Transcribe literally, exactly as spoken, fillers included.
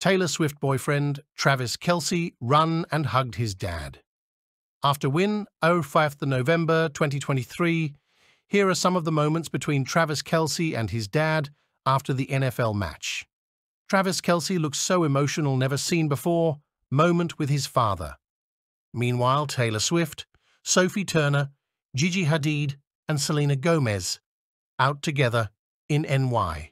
Taylor Swift boyfriend Travis Kelce run and hugged his dad. After win, the fifth of November twenty twenty-three, here are some of the moments between Travis Kelce and his dad after the N F L match. Travis Kelce looks so emotional, never seen before, moment with his father. Meanwhile, Taylor Swift, Sophie Turner, Gigi Hadid, and Selena Gomez out together in N Y